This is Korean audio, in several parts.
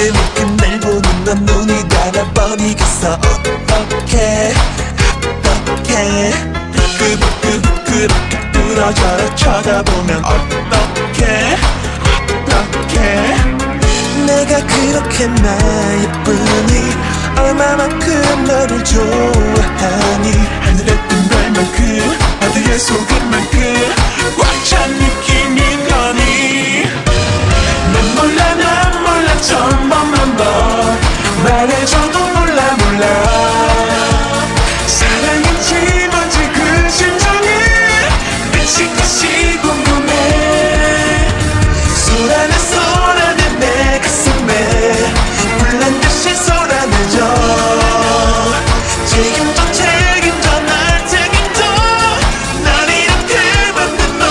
이끈이끈 날 보는 넌 눈이 달아버리겠어. 어떡해 부끄럽게 부러져라. 쳐다보면 어떡해 내가 그렇게나 예쁘니, 얼마만큼 너를 좋아하니. 하늘에 뜬 별만큼 하늘에 속은 만큼 꽉 찬 느낌인 거니. 난 몰라 처음 보는 걸 말해줘도 몰라 사랑인지 뭔지 그 심정이 미친듯이 궁금해. 쏟아내 내 가슴에 불난듯이 쏟아내줘. 책임져 날 책임져. 난 이렇게 만든 너.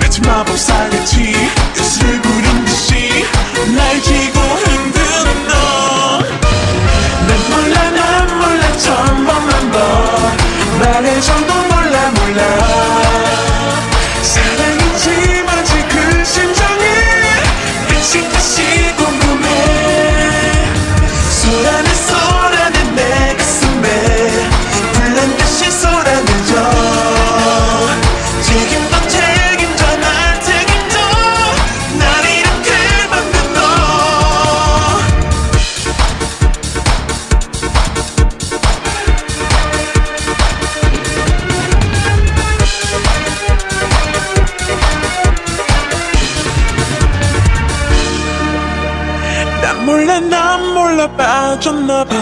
마치 마법사같이 예술을 부린 듯이 날 지고 흔드는 너. 난 몰라 처음 보는 걸 말해줘도 몰라 사랑인지 뭔지 그 심정이 미친듯이 궁금해. 쏟아내 내 가슴에 불난듯이 쏟아내줘. 책임져 날 책임져. 날 이렇게 만든 너. 난 몰라 빠졌나봐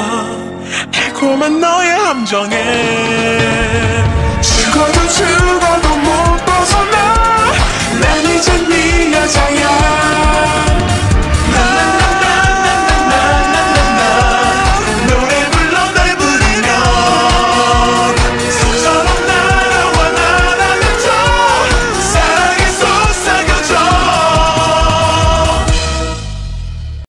달콤한 너의 함정에. 죽어도